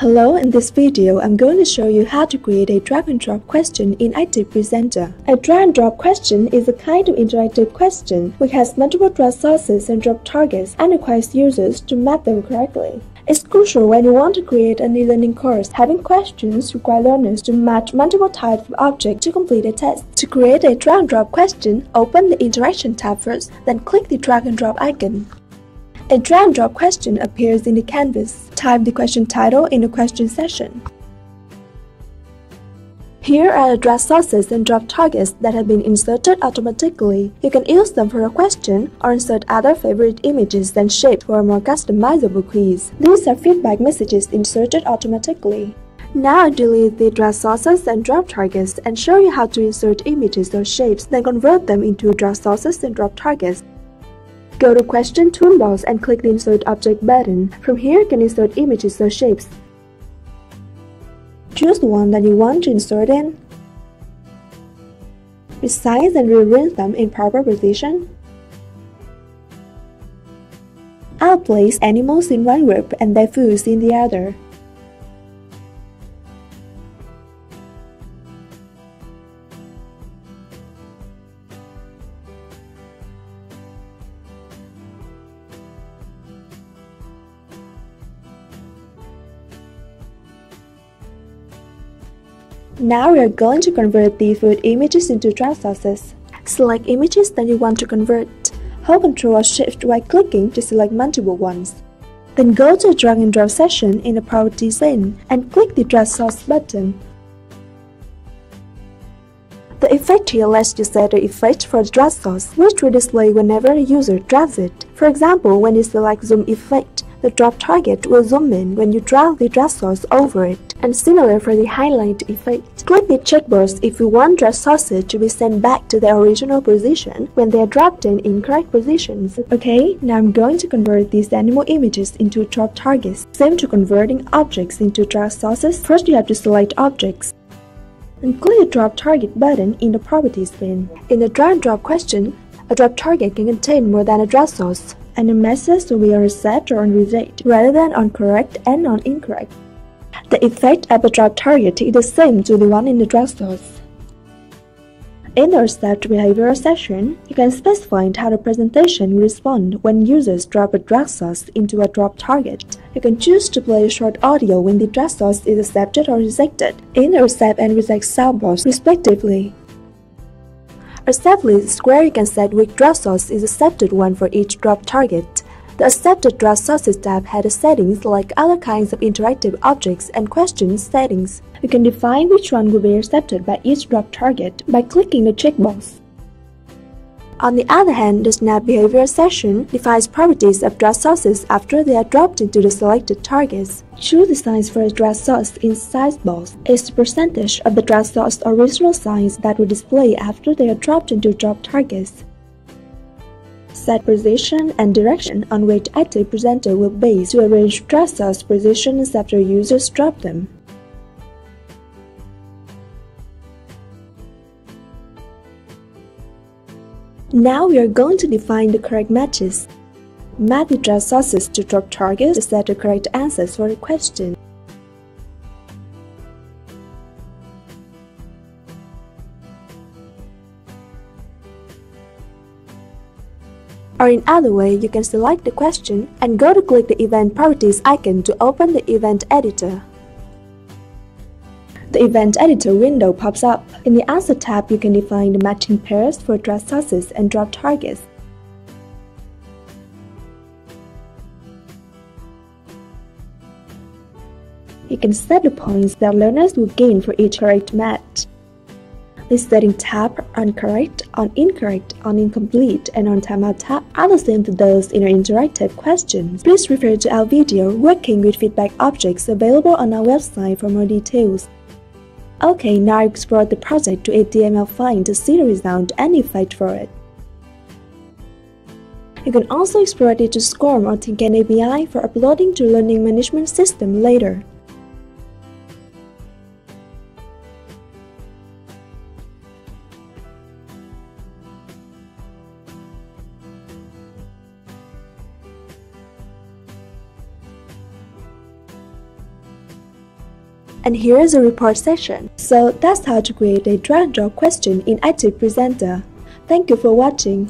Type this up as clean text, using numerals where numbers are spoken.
Hello, in this video, I'm going to show you how to create a drag-and-drop question in ActivePresenter. A drag-and-drop question is a kind of interactive question which has multiple drag sources and drop targets and requires users to map them correctly. It's crucial when you want to create an e-learning course. Having questions requires learners to match multiple types of objects to complete a task. To create a drag-and-drop question, open the Interaction tab first, then click the drag-and-drop icon. A drag-and-drop question appears in the canvas. Type the question title in the question section. Here are the drag sources and drop targets that have been inserted automatically. You can use them for a question or insert other favorite images and shapes for a more customizable quiz. These are feedback messages inserted automatically. Now delete the drag sources and drop targets and show you how to insert images or shapes, then convert them into drag sources and drop targets. Go to Question Toolbox and click the Insert Object button. From here, you can insert images or shapes. Choose the one that you want to insert in. Resize and rearrange them in proper position. I'll place animals in one group and their foods in the other. Now we are going to convert the food images into drag sources. Select images that you want to convert. Hold Ctrl or Shift while clicking to select multiple ones. Then go to the drag and drop section in the Properties pane and click the Drag Source button. The effect here lets you set the effect for the drag source, which will display whenever a user drags it. For example, when you select Zoom effect, the drop target will zoom in when you drag the drag source over it. And similar for the highlight effect. Click the checkbox if you want drag sources to be sent back to their original position when they are dropped in correct positions. Okay, now I'm going to convert these animal images into drop targets. Same to converting objects into drag sources. First, you have to select objects and click the drop target button in the Properties pane. In the drag and drop question, a drop target can contain more than a drag source, and the message will be on accept or on reject rather than on correct and on incorrect. The effect of a drop target is the same to the one in the drag source. In the Accept Behavior section, you can specify how the presentation will respond when users drop a drag source into a drop target. You can choose to play a short audio when the drag source is accepted or rejected in the Accept and Reject soundbox, respectively. Accept list is where you can set which drag source is accepted one for each drop target. The Accepted Drag Sources tab has settings like other kinds of interactive objects and questions settings. You can define which one will be accepted by each drop target by clicking the checkbox. On the other hand, the Snap Behavior section defines properties of drag sources after they are dropped into the selected targets. Choose the size for a drag source in Size box. It's the percentage of the drag source original size that will display after they are dropped into drop targets. Set position and direction on which ActivePresenter will base to arrange drag source positions after users drop them. Now we are going to define the correct matches. Map the drag sources to drop targets to set the correct answers for the question. Or in other way, you can select the question and go to click the Event Properties icon to open the Event Editor. The Event Editor window pops up. In the Answer tab, you can define the matching pairs for drag sources and drop targets. You can set the points that learners will gain for each correct match. The setting tab on correct, on incorrect, on incomplete, and on timeout tab are the same to those in our interactive questions. Please refer to our video Working with Feedback Objects available on our website for more details. Okay, now explore the project to HTML5 to see the result and effect for it. You can also export it to SCORM or Tin Can API for uploading to learning management system later. And here is a report session. So that's how to create a drag-and-drop question in ActivePresenter. Thank you for watching.